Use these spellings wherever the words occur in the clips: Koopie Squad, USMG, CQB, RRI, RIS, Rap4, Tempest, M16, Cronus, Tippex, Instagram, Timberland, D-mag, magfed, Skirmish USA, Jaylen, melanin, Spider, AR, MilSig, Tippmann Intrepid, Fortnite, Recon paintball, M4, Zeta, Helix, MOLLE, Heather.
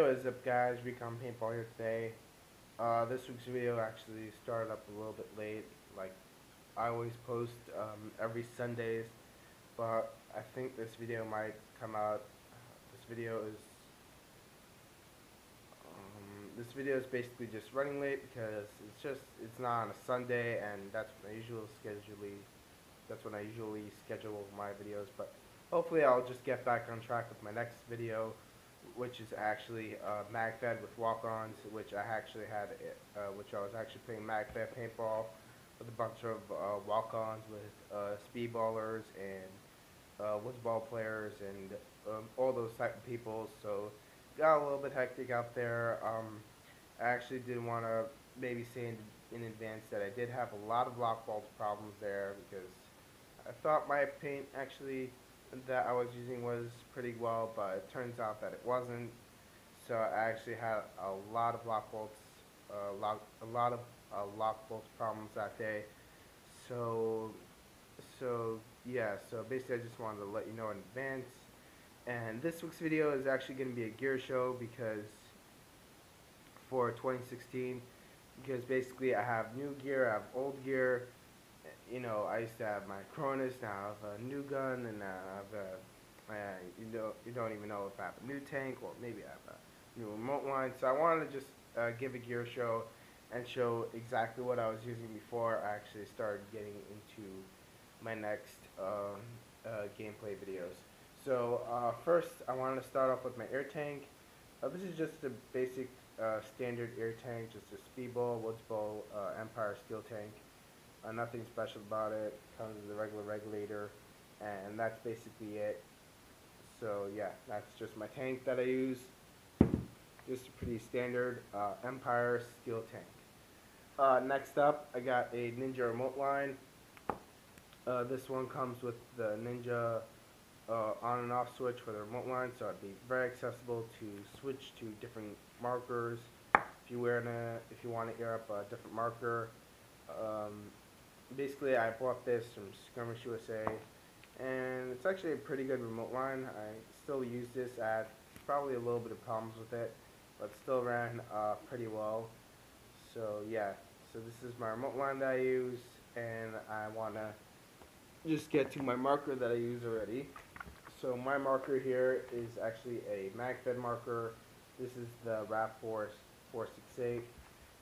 What is up, guys? Recon Paintball here today. This week's video actually started up a little bit late. Like I always post every Sundays, but I think this video might come out. This video is basically just running late because it's not on a Sunday, and that's when I usually schedule my videos. But hopefully I'll just get back on track with my next video, which is actually magfed with walk-ons, which I actually had, which I was actually playing magfed paintball with a bunch of walk-ons with speedballers and woodsball players and all those type of people. So got a little bit hectic out there. I actually did want to maybe say in advance that I did have a lot of lock balls problems there, because I thought my paint actually that I was using was pretty well, but it turns out that it wasn't. So I actually had a lot of lock bolts, a lot of lock bolts problems that day. So yeah. So basically, I just wanted to let you know in advance. And this week's video is actually going to be a gear show because for 2016, because basically I have new gear, I have old gear. You know, I used to have my Cronus, now I have a new gun, and now I have a, you don't even know if I have a new tank, or maybe I have a new remote one. So I wanted to just give a gear show and show exactly what I was using before I actually started getting into my next gameplay videos. So first, I wanted to start off with my air tank. This is just the basic standard air tank, just a speedball, woodsball, Empire steel tank. Nothing special about it. Comes with a regular regulator, and that's basically it. So yeah, that's just my tank that I use. Just a pretty standard Empire steel tank. Next up, I got a Ninja remote line. This one comes with the Ninja on and off switch for the remote line, so it'd be very accessible to switch to different markers. If you want to air up a different marker. Basically, I bought this from Skirmish USA, and it's actually a pretty good remote line. I still use this. I had probably a little bit of problems with it, but still ran pretty well. So yeah, so this is my remote line that I use, and I want to just get to my marker that I use already. So my marker here is actually a MagFed marker. This is the Rap4 468.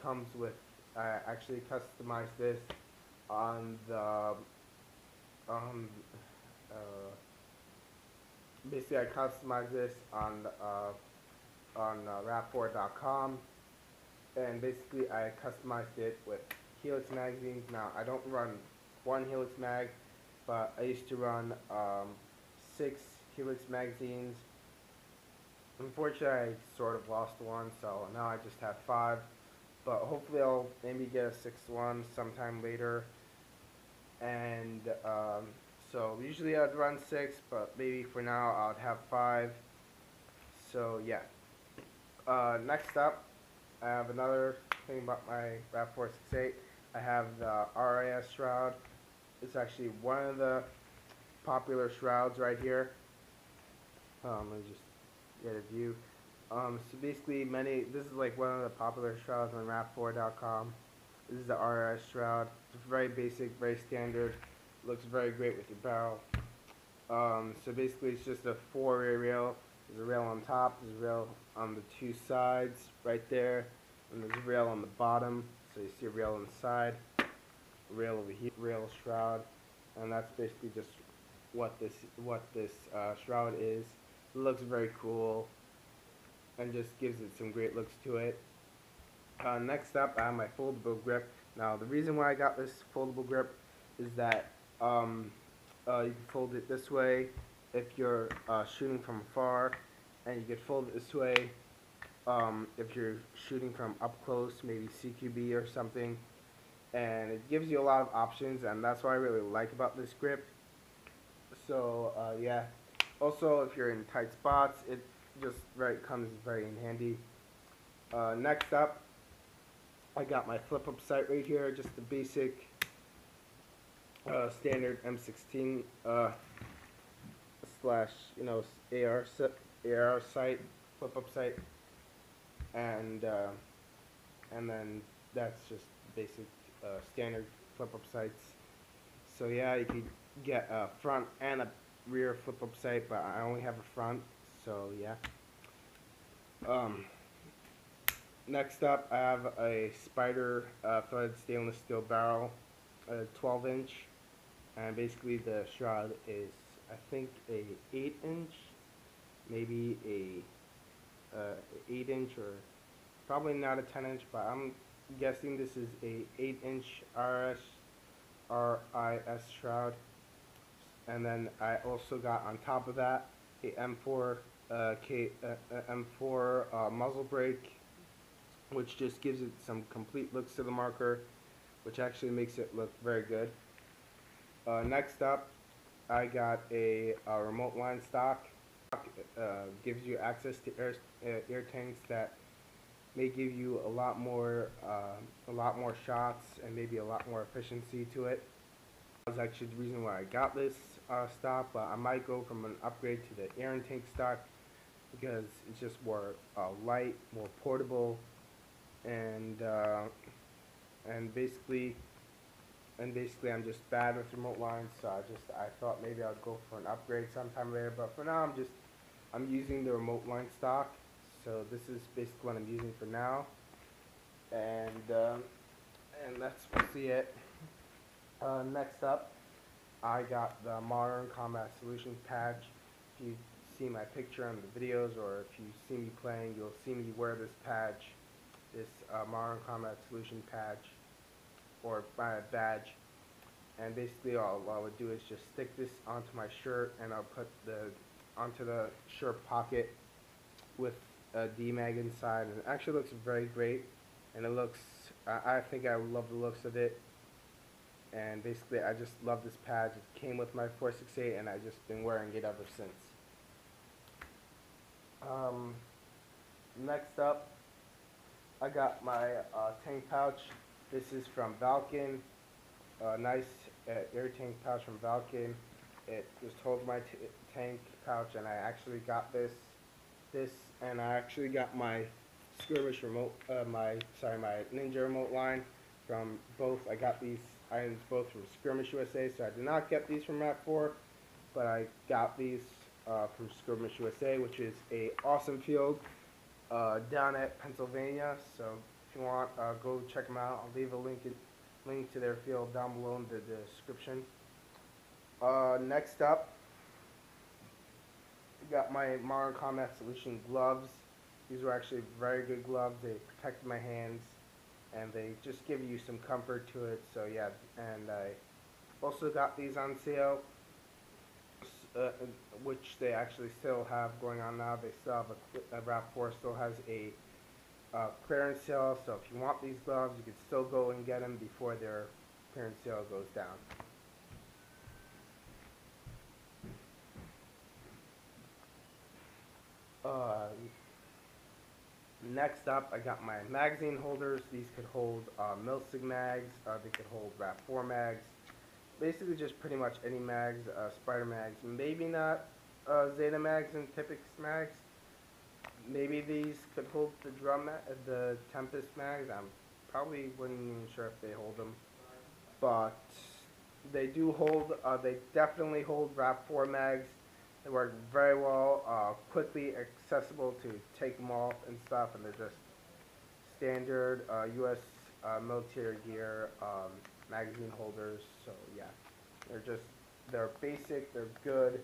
Comes with, I actually customized this on the, basically I customized this on rap4.com, and basically I customized it with Helix magazines. Now I don't run one Helix mag, but I used to run 6 Helix magazines. Unfortunately, I sort of lost one, so now I just have 5. But hopefully I'll maybe get a 6th one sometime later. And so usually I'd run 6, but maybe for now I'd have 5. So yeah. Next up, I have another thing about my Rap468. I have the RIS shroud. It's actually one of the popular shrouds right here. Let me just get a view. So basically, this is like one of the popular shrouds on Rap4.com. This is the RRI shroud. It's very basic, very standard. Looks very great with your barrel. So basically, it's just a 4-way rail. There's a rail on top. There's a rail on the 2 sides right there, and there's a rail on the bottom. So you see a rail on the side, a rail over here, rail shroud, and that's basically just what this shroud is. It looks very cool and just gives it some great looks to it. Next up, I have my foldable grip. Now, the reason why I got this foldable grip is that you can fold it this way if you're shooting from far, and you could fold it this way if you're shooting from up close, maybe CQB or something. And it gives you a lot of options, and that's what I really like about this grip. So yeah. Also, if you're in tight spots, it just comes very in handy. Next up, I got my flip-up sight right here, just the basic standard M16 / AR sight, flip-up sight. and then that's just basic standard flip-up sights. So yeah, you could get a front and a rear flip-up sight, but I only have a front, so yeah. Next up, I have a Spider threaded stainless steel barrel, a 12-inch, and basically the shroud is, I think, a 8-inch, maybe a 8-inch, or probably not a 10-inch, but I'm guessing this is a 8-inch RIS shroud. And then I also got on top of that a M4 muzzle brake, which just gives it some complete looks to the marker, which actually makes it look very good. Next up, I got a remote line stock. Gives you access to air tanks that may give you a lot more shots and maybe a lot more efficiency to it. That was actually the reason why I got this stock, but I might go from an upgrade to the air intake stock because it's just more light, more portable, and basically I'm just bad with remote lines, so I thought maybe I'd go for an upgrade sometime later, but for now I'm using the remote line stock, so this is basically what I'm using for now, and that's basically it. Next up, I got the Modern Combat Solutions patch. If you see my picture on the videos, or if you see me playing, you'll see me wear this patch, this Modern Combat Solution patch, or my badge. And basically, all I would do is just stick this onto my shirt, and I'll put onto the shirt pocket with a D-mag inside. And it actually looks very great, and it looks. I think I love the looks of it. And basically, I just love this patch. It came with my 468, and I've just been wearing it ever since. Next up, I got my tank pouch. This is from Valken. Nice air tank pouch from Valken. It just holds my tank pouch, and I actually got this, and I actually got my Skirmish remote, my Ninja remote line from both. I got these items both from Skirmish USA, so I did not get these from Rap4, but I got these from Skirmish USA, which is a awesome field down at Pennsylvania. So if you want, go check them out. I'll leave a link to their field down below in the description. Next up, I got my Modern Combat Solution gloves. These were actually very good gloves. They protect my hands, and they just give you some comfort to it, so yeah. And I also got these on sale, which they actually still have going on now. They still have Rap4 still has a clearance sale, so if you want these gloves, you can still go and get them before their clearance sale goes down. Next up, I got my magazine holders. These could hold MilSig mags, they could hold Rap4 mags, basically just pretty much any mags, Spider mags, maybe not Zeta mags and Tippex mags. Maybe these could hold the Tempest mags. I'm probably wasn't even sure if they hold them, but they do hold, they definitely hold Rap4 mags. They work very well, quickly accessible to take them off and stuff, and they're just standard U.S. military gear magazine holders. So yeah, they're basic, they're good,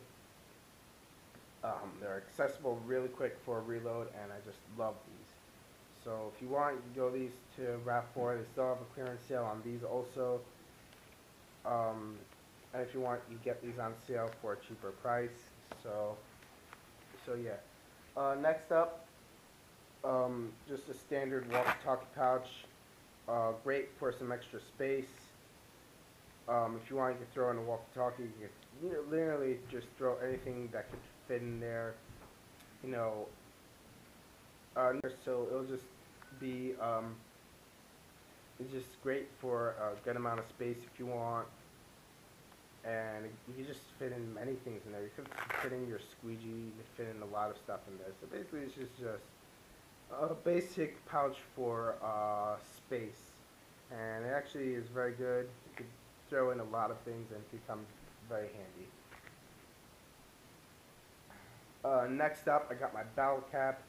they're accessible really quick for a reload, and I just love these. So if you want, you can go these to Rap4. They still have a clearance sale on these also. And if you want, you get these on sale for a cheaper price. So yeah. Next up, just a standard walkie-talkie pouch. Great for some extra space. If you want, you can throw in a walkie-talkie. You can literally just throw anything that could fit in there. You know. So it'll just be. It's just great for a good amount of space if you want. And you can just fit in many things in there. You could fit in your squeegee, you could fit in a lot of stuff in there. So basically it's just a basic pouch for space, and it actually is very good. You could throw in a lot of things and it becomes very handy. Next up, I got my battle cap,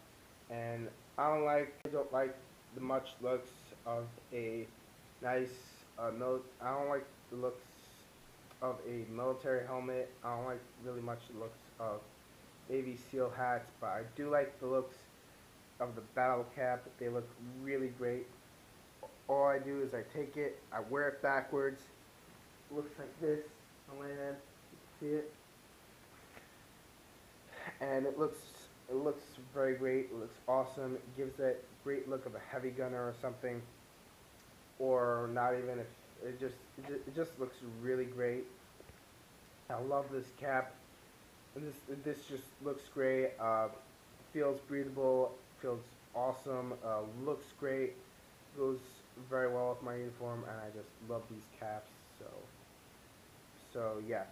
and I don't like the much looks of a nice I don't like the looks of a military helmet. I don't like really much the looks of Navy SEAL hats, but I do like the looks of the battle cap. They look really great. All I do is I take it, I wear it backwards. It looks like this. I'm laying in. See it? And it looks very great. It looks awesome. It gives that great look of a heavy gunner or something, or not even. If it just looks really great. I love this cap. This just looks great. Feels breathable. Feels awesome. Looks great. Goes very well with my uniform, and I just love these caps. So yeah.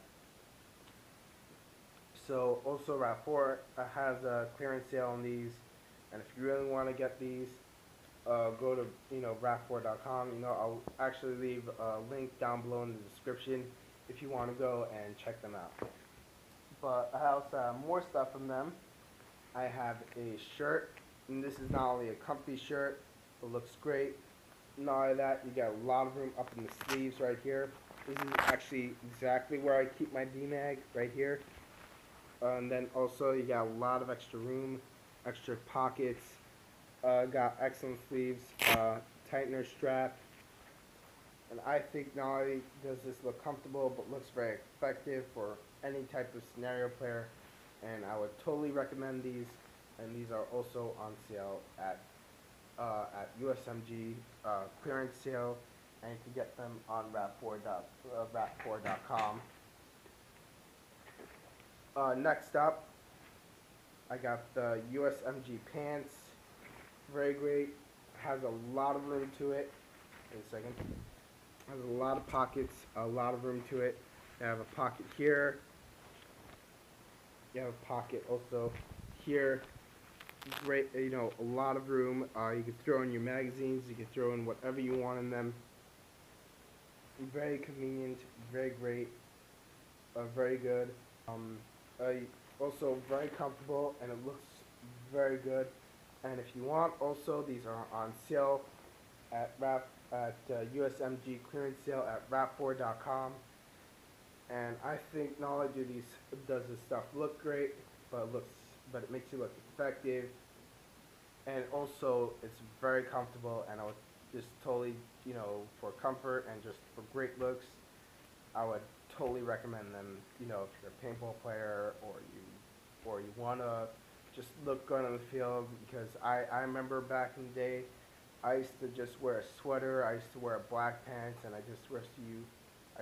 So also Rap4 has a clearance sale on these, and if you really want to get these, go to Rap4.com. I'll actually leave a link down below in the description if you want to go and check them out. But I also have more stuff from them. I have a shirt, and this is not only a comfy shirt, it looks great. Not only that, you got a lot of room up in the sleeves right here. This is actually exactly where I keep my D-mag, right here. And then also you got a lot of extra room, extra pockets, got excellent sleeves, tightener strap, and I think not only does this look comfortable, but looks very effective for any type of scenario player, and I would totally recommend these. And these are also on sale at USMG clearance sale, and you can get them on Rap4.com. Next up, I got the USMG pants. Very great. Has a lot of room to it. Wait a second. Has a lot of pockets. A lot of room to it. You have a pocket here. You have a pocket also here. Great. A lot of room. You can throw in your magazines. You can throw in whatever you want in them. Very convenient. Very great. Very good. Also very comfortable, and it looks very good. And if you want, also these are on sale at USMG clearance sale at Rap4.com. And I think not only does this stuff look great, but it makes you look effective. And also it's very comfortable, and I would just totally for comfort and just for great looks, I would totally recommend them. If you're a paintball player or you wanna just look good on the field, because I remember back in the day, I used to just wear a sweater, I used to wear black pants, and I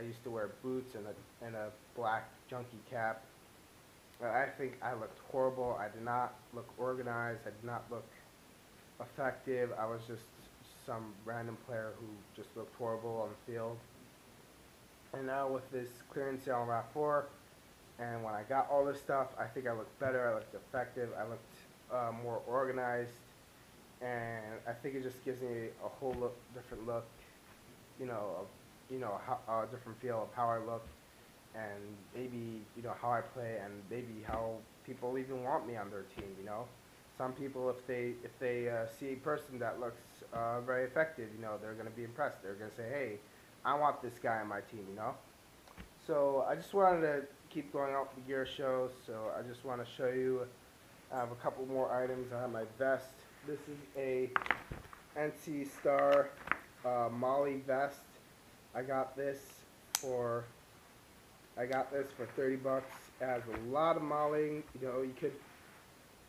used to wear boots and a black junkie cap. But I think I looked horrible. I did not look organized. I did not look effective. I was just some random player who just looked horrible on the field. And now with this clearance sale on Rap4, and when I got all this stuff, I think I looked better, I looked effective, I looked more organized, and I think it just gives me a whole different look, a different feel of how I look, and maybe, how I play, and maybe how people even want me on their team, Some people, if they see a person that looks very effective, they're going to be impressed. They're going to say, hey, I want this guy on my team, So I just wanted to keep going out with the gear show, so I just want to show you. I have a couple more items. I have my vest. This is a NC Star MOLLE vest. I got this for 30 bucks. It has a lot of MOLLEing. You could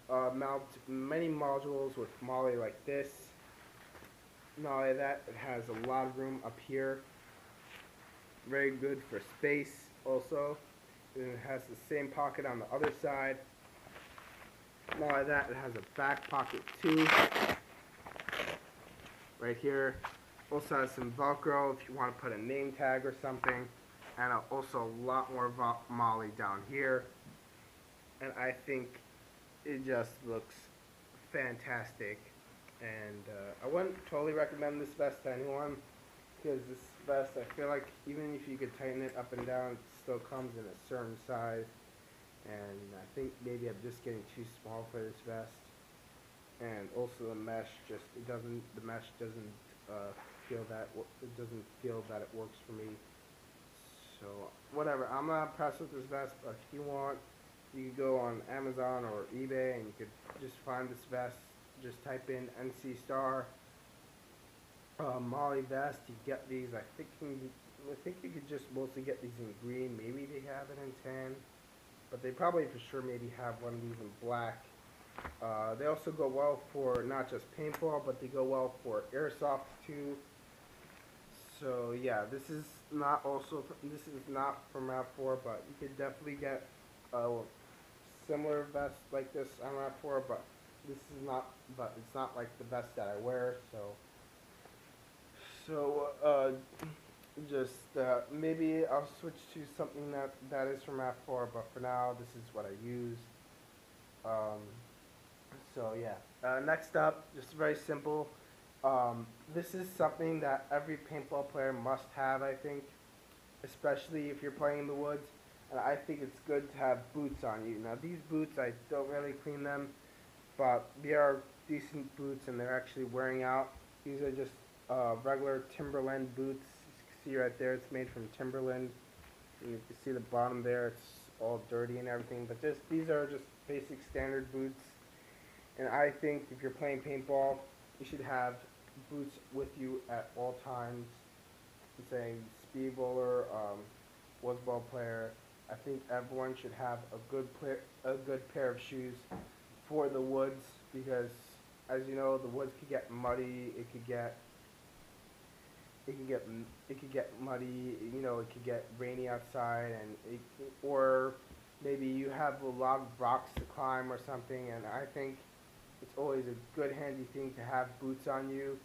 mount many modules with MOLLE like this. Not only that, it has a lot of room up here. Very good for space also, and it has the same pocket on the other side. Not only that, it has a back pocket too, right here. Also has some Velcro if you want to put a name tag or something, and also a lot more MOLLE down here. And I think it just looks fantastic. and I wouldn't totally recommend this vest to anyone, because this vest, I feel like even if you could tighten it up and down, it still comes in a certain size, and I think maybe I'm just getting too small for this vest. And also the mesh just, it doesn't, the mesh doesn't feel that, it doesn't feel that it works for me. So whatever, I'm not impressed with this vest, but if you want, you can go on Amazon or eBay and you could just find this vest. Just type in NC Star MOLLE vest. You get these. I think you could just mostly get these in green. Maybe they have it in tan, but they probably for sure maybe have one of these in black. They also go well for not just paintball, but they go well for airsoft too. So yeah, this is not from Rap4, but you could definitely get a similar vest like this on Rap4, but this is not, but it's not like the vest that I wear. So maybe I'll switch to something that is from Rap4, but for now this is what I use. So yeah, next up, just very simple. This is something that every paintball player must have, I think, especially if you're playing in the woods. And I think it's good to have boots on you. Now these boots, I don't really clean them, but they are decent boots and they're actually wearing out. These are just regular Timberland boots. You can see right there, it's made from Timberland. And you can see the bottom there, it's all dirty and everything. But just these are just basic standard boots. And I think if you're playing paintball, you should have boots with you at all times. I'm saying speed bowler, football player. I think everyone should have a good pair of shoes for the woods, because as you know, the woods could get muddy. It could get muddy. You know, it could get rainy outside, or maybe you have a lot of rocks to climb or something. And I think it's always a good handy thing to have boots on you,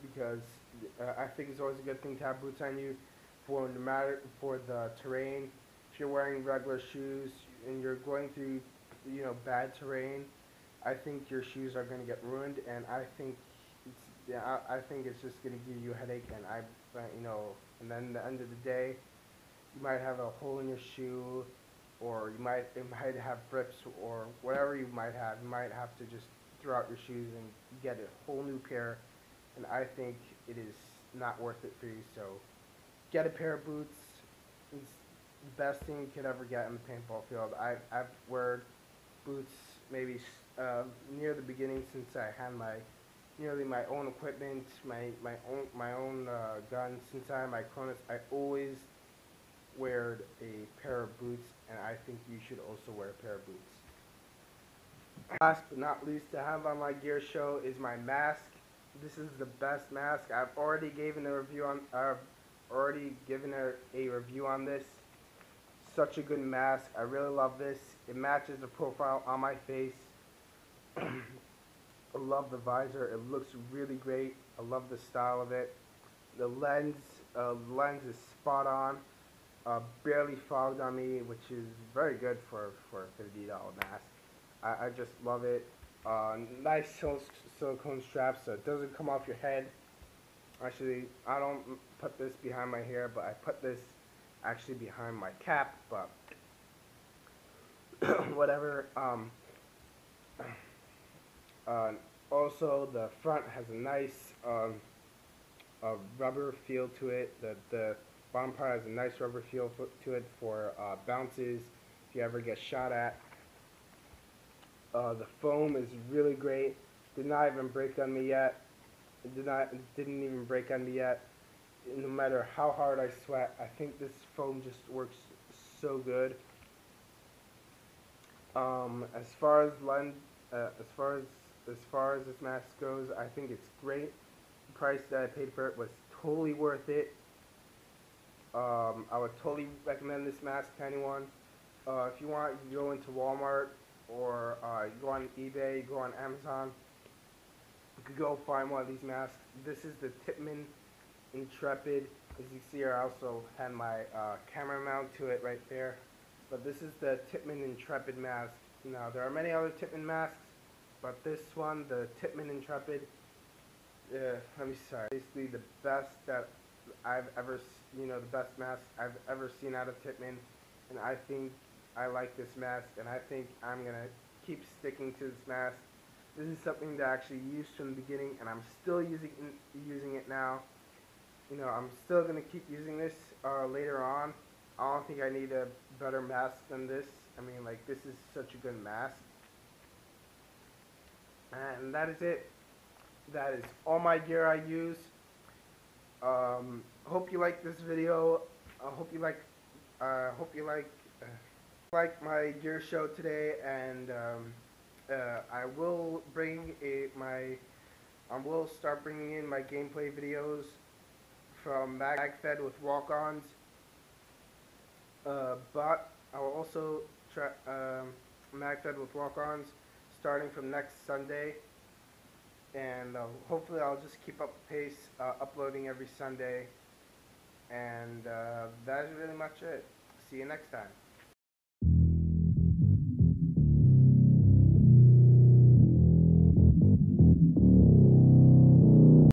because I think it's always a good thing to have boots on you for no matter for the terrain. If you're wearing regular shoes and you're going through, you know, bad terrain, I think your shoes are going to get ruined, and I think it's just going to give you a headache, and and then at the end of the day, you might have a hole in your shoe, or it might have rips, or whatever you might have. You might have to just throw out your shoes and get a whole new pair. And I think it is not worth it for you. So get a pair of boots. It's the best thing you could ever get in the paintball field. I've worn boots maybe near the beginning, since I had nearly my own equipment, my own gun. Since I had my Cronus, I always wear a pair of boots, and I think you should also wear a pair of boots. Last but not least, to have on my gear show is my mask. This is the best mask. I've already given a review on. I've already given a review on this. Such a good mask. I really love this. It matches the profile on my face. I love the visor. It looks really great. I love the style of it. The lens is spot on. Barely fogged on me, which is very good for a $50 mask. I just love it. Nice silicone straps, so it doesn't come off your head. Actually, I don't put this behind my hair, but I put this actually behind my cap, but whatever. Also, the front has a nice rubber feel to it. The bottom part has a nice rubber feel to it for bounces if you ever get shot at. The foam is really great. Did not even break on me yet. It didn't even break on me yet. No matter how hard I sweat, I think this foam just works so good. As far as this mask goes, I think it's great. The price that I paid for it was totally worth it. I would totally recommend this mask to anyone. If you want, you can go into Walmart, or you go on eBay, you go on Amazon, you could go find one of these masks. This is the Tippmann Intrepid. As you see, I also had my camera mount to it right there. But this is the Tippmann Intrepid mask. Now, there are many other Tippmann masks, but this one, the Tippmann Intrepid, I'm sorry, basically the best that I've ever, you know, the best mask I've ever seen out of Tippmann, and I think I like this mask, and I think I'm gonna keep sticking to this mask. This is something that I actually used from the beginning, and I'm still using it now. You know, I'm still gonna keep using this later on. I don't think I need a better mask than this. I mean, like, this is such a good mask. And that is it. That is all my gear I use. Hope you like this video. I hope you like my gear show today, and I will bring I will start bringing in my gameplay videos from magfed with walk-ons, but I will also try magfed with walk-ons starting from next Sunday, and hopefully I'll just keep up the pace, uploading every Sunday, and that's really much it. See you next time.